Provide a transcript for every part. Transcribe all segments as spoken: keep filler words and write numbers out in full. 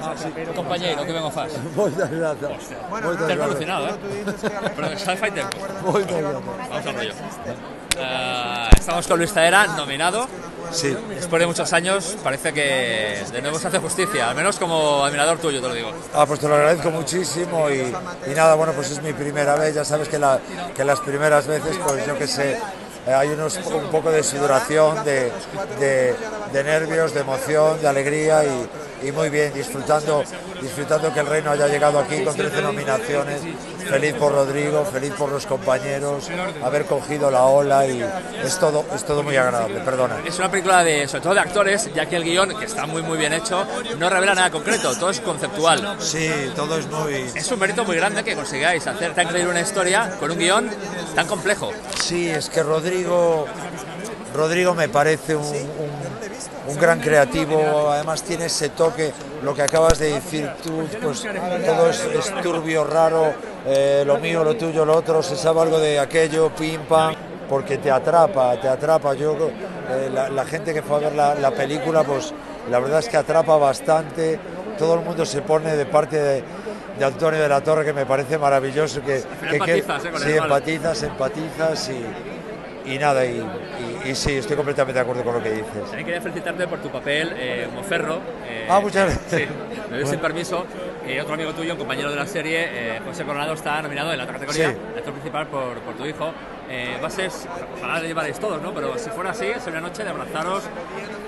Ah, sí. Compañero, que vengo fast. Moitas grazas. Bueno, estás alucinado, eh. Pero está fighter. Vamos al rollo. Uh, estamos con Luis Zahera, nominado. Sí. Después de muchos años, parece que de nuevo se hace justicia, al menos como admirador tuyo, te lo digo. Ah, pues te lo agradezco muchísimo y, y nada, bueno, pues es mi primera vez. Ya sabes que, la, que las primeras veces, pues yo que sé, hay unos, un poco de sudoración, de, de, de nervios, de emoción, de alegría y, y muy bien, disfrutando, disfrutando que el reino haya llegado aquí con trece nominaciones, feliz por Rodrigo, feliz por los compañeros, haber cogido la ola y es todo, es todo muy agradable, perdona. Es una película de, sobre todo de actores, ya que el guión, que está muy muy bien hecho, no revela nada concreto, todo es conceptual. Sí, todo es muy... Es un mérito muy grande que consigáis hacer tan creíble una historia con un guión tan complejo. Sí, es que Rodrigo... Rodrigo, Rodrigo me parece un, un, un gran creativo, además tiene ese toque, lo que acabas de decir tú, pues todo es, es turbio, raro, eh, lo mío, lo tuyo, lo otro, se sabe algo de aquello, pim, pam, porque te atrapa, te atrapa, yo, eh, la, la gente que fue a ver la, la película, pues la verdad es que atrapa bastante, todo el mundo se pone de parte de... de Antonio de la Torre, que me parece maravilloso, que, que empatizas, eh, sí, empatizas, empatizas y, y nada, y, y, y sí, estoy completamente de acuerdo con lo que dices. También quería felicitarte por tu papel, eh, Homo Ferro. Eh, ah, muchas gracias. Sí, me doy sin permiso. Eh, otro amigo tuyo, un compañero de la serie, eh, José Coronado, está nominado en la otra categoría, sí. Actor principal por, por tu hijo. Eh, va a ser, ojalá le llevaréis todos, ¿no? Pero si fuera así, es una noche de abrazaros.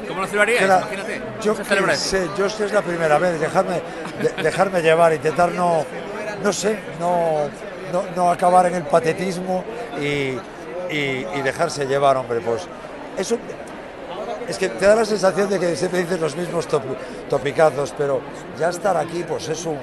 ¿Cómo lo celebraríais? Imagínate. Yo qué sé, yo sé, es la primera vez, dejarme, de, dejarme llevar, intentar no, no sé, no, no, no acabar en el patetismo y, y, y dejarse llevar, hombre, pues eso... Es que te da la sensación de que siempre dices los mismos top, topicazos, pero ya estar aquí, pues es un,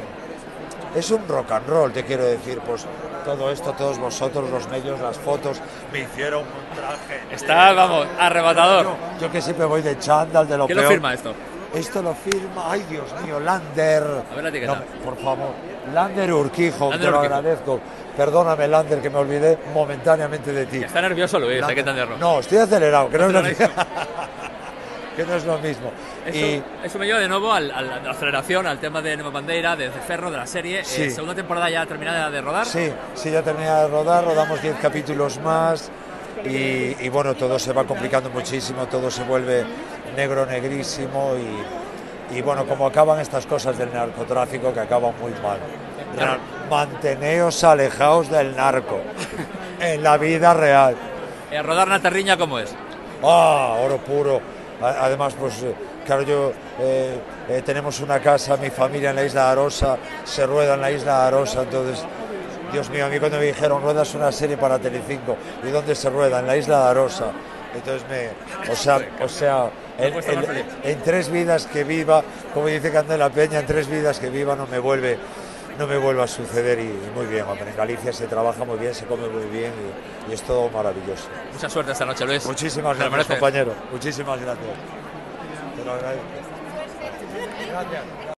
es un rock and roll, te quiero decir, pues todo esto, todos vosotros, los medios, las fotos, me hicieron un traje. Está, vamos, arrebatador. Yo, yo que siempre voy de chándal, de lo peor. ¿Quién lo firma esto? Esto lo firma, ay Dios mío, Lander. A ver la etiqueta. No, por favor, Lander Urquijo, Lander te lo Urquijo. agradezco. Perdóname, Lander, que me olvidé momentáneamente de ti. Está nervioso, Luis, Lander. Hay que entenderlo. No, estoy acelerado, que no, no es lo mismo. que no es lo mismo. Eso, y... eso me lleva de nuevo al, al, a la aceleración, al tema de Nueva Bandeira, de Ferro, de la serie. Sí. Eh, ¿Segunda temporada ya terminada de rodar? Sí, sí, ya terminada de rodar, rodamos diez capítulos más. Y, y bueno, todo se va complicando muchísimo, todo se vuelve negro, negrísimo y, y bueno, como acaban estas cosas del narcotráfico, que acaban muy mal. Claro. Manteneos alejaos del narco en la vida real. ¿El rodar una terriña cómo es? Ah, oro puro. Además, pues claro, yo eh, eh, tenemos una casa, mi familia en la isla de Arosa, se rueda en la isla de Arosa, entonces... Dios mío, a mí cuando me dijeron, ruedas una serie para telecinco, ¿y dónde se rueda? En la isla de Arosa. Entonces me... O sea, o sea en, en, en tres vidas que viva, como dice Candela Peña, en tres vidas que viva no me vuelve, no me vuelve a suceder y, y muy bien, hombre, en Galicia se trabaja muy bien, se come muy bien y, y es todo maravilloso. Mucha suerte esta noche, Luis. Muchísimas gracias, compañero. Muchísimas gracias. Te lo agradezco. Gracias.